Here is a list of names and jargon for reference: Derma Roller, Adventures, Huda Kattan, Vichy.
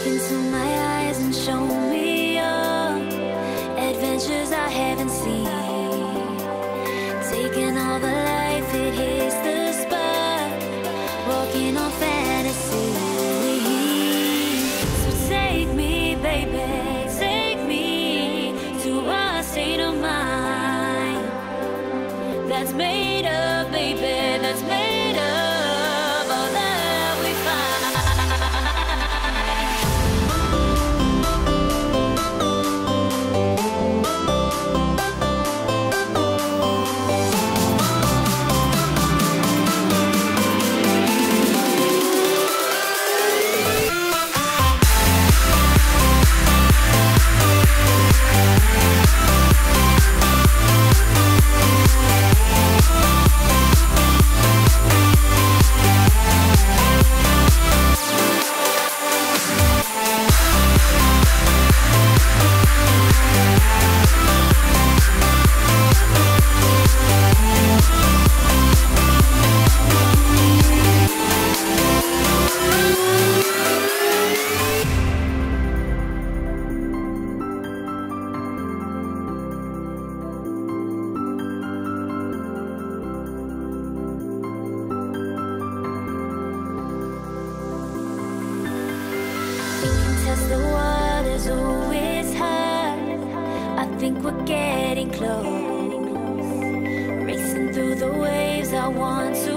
Look into my eyes and show me all adventures I haven't seen. Taking all the life, it hits the spot. Walking on fantasy. So take me, baby, take me to a state of mind that's made up, baby, that's made up. The water's always high. I think we're getting close. Racing through the waves, I want to